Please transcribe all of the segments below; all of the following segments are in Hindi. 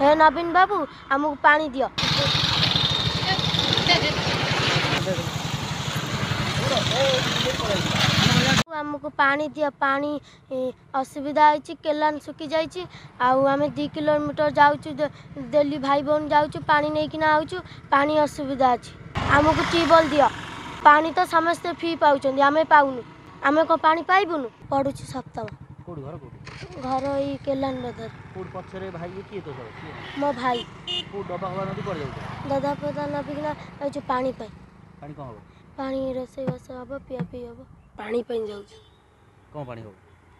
हे नवीन बाबू आमको पानी दियो। आमको पानी दियो, पानी असुविधा होती, केलान सुखी जाइए। आम 2 किलोमीटर जाऊँ डेली, भाई बहन जाऊँ पानी नहीं किना आऊँ, पानी असुविधा अच्छी। आमको ट्यूबवेल दियो, पानी तो समस्ते फ्री पाँच, आम पाऊनु, आम कौन पानी पाइबुनु। पढ़ू 7वीं घर ये केलान बदर मो भाई दादा पता ना बिकना जो पानी पाई पानी रोसई बस हम पिया पी हम पानी पाई जाऊ पानी हो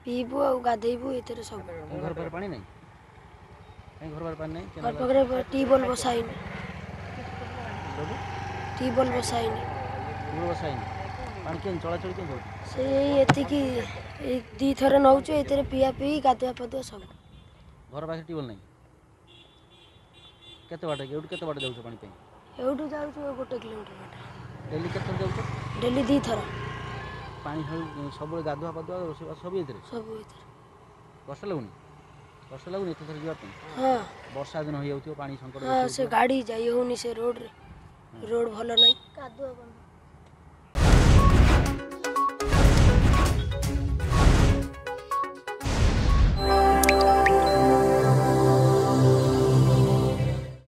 पीबू आ गाधेबू इतरे सब घर पर पानी नहीं कहीं घर पर पानी नहीं घर पर टीबल बसाइन पानी के चलाचल के से एति की एक दी थरे नौचो एतरे पिया पी गाधुआ पदुआ सब घर पास टीबल नहीं केते बाटे जाउछ पानी पे एउठु जाउछ 1 किलोमीटर बाटे डेली केते जाउछ डेली 2 थरा पानी हल सब गाधुआ पदुआ सब एतरे वर्षा लागुनी एते थरे जीवा पे। हां वर्षा दिन हो जाउथियो पानी संकट। हां से गाड़ी जाई होनी से रोड भलो नहीं गाधुआ।